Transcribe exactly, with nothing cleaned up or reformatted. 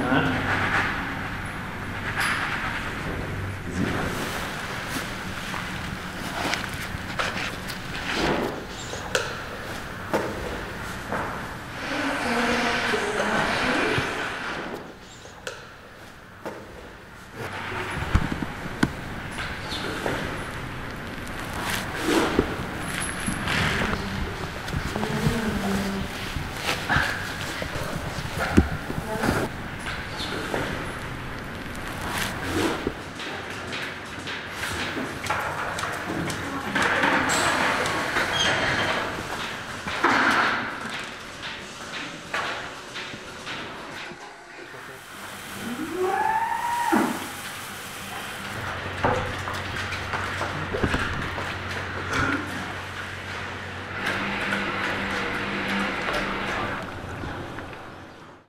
All right?